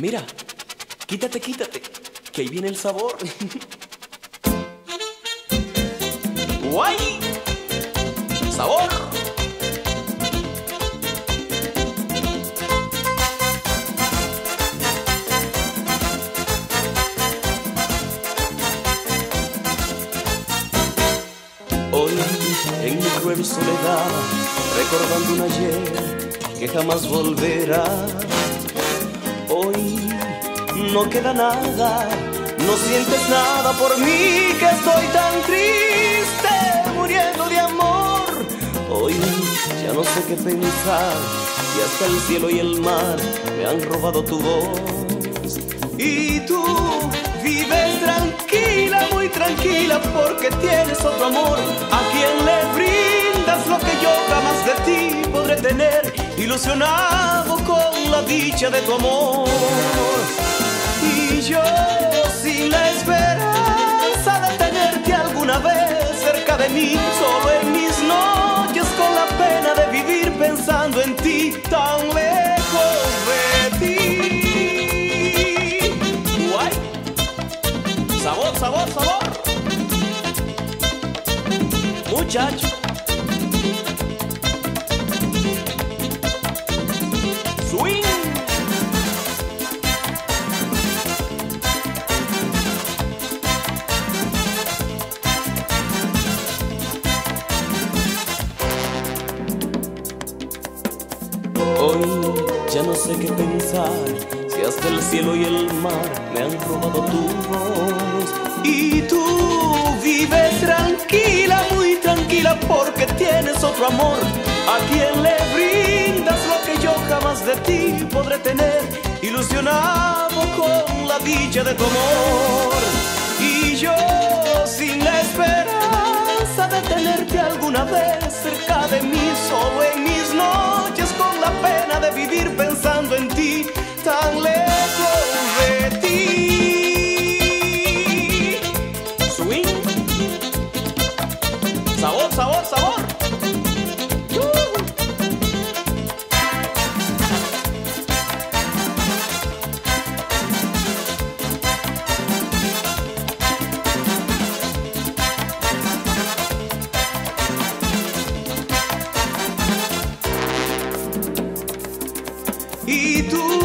Mira, quítate, quítate, que ahí viene el sabor. ¡Guay! ¡Sabor! Hoy, en mi cruel soledad, recordando un ayer que jamás volverá. Hoy no queda nada, no sientes nada por mí, que estoy tan triste, muriendo de amor. Hoy ya no sé qué pensar, y hasta el cielo y el mar me han robado tu voz. Y tú vives tranquila, muy tranquila, porque tienes otro amor, a quien le brindas lo que yo jamás de ti podré tener, ilusionado con la dicha de tu amor. Y yo, sin la esperanza de tenerte alguna vez cerca de mí, solo en mis noches con la pena de vivir pensando en ti, tan lejos de ti. Guay. Sabor, sabor, sabor. Muchacho, ya no sé qué pensar, si hasta el cielo y el mar me han robado tu voz. Y tú vives tranquila, muy tranquila, porque tienes otro amor, a quien le brindas lo que yo jamás de ti podré tener, ilusionado con la dicha de tu amor. Y yo, sin la esperanza de tenerte alguna vez cerca de mí, solo en mis noches con la pena de vivir pensando en ti, tan lejos de ti. Swing. Sabor, sabor, sabor. Y tú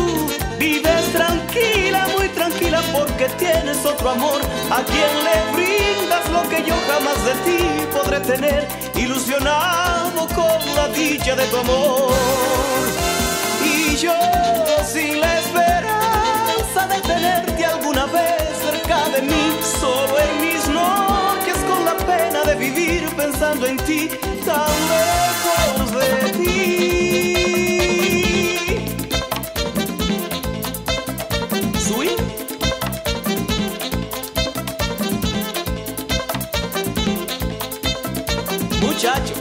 vives tranquila, muy tranquila, porque tienes otro amor, a quien le brindas lo que yo jamás de ti podré tener, ilusionado con la dicha de tu amor. Y yo, sin la esperanza de tenerte alguna vez cerca de mí, solo en mis noches con la pena de vivir pensando en ti, tan lejos de ti. Muchacho,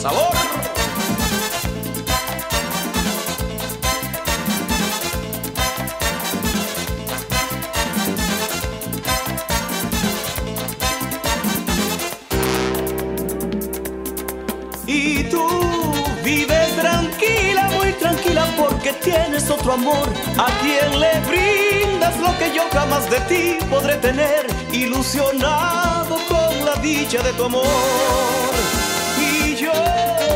sabor, y tú vives tranquila, muy tranquila, porque tienes otro amor, a quien le brindas lo que yo jamás de ti podré tener, ilusionado con la dicha de tu amor. Y yo,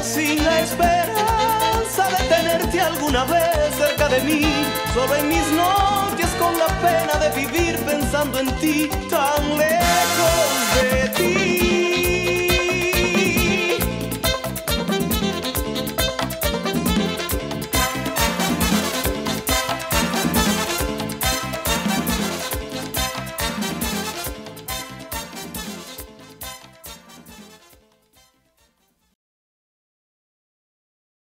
sin la esperanza de tenerte alguna vez cerca de mí, solo en mis noches con la pena de vivir pensando en ti, tan lejos de ti.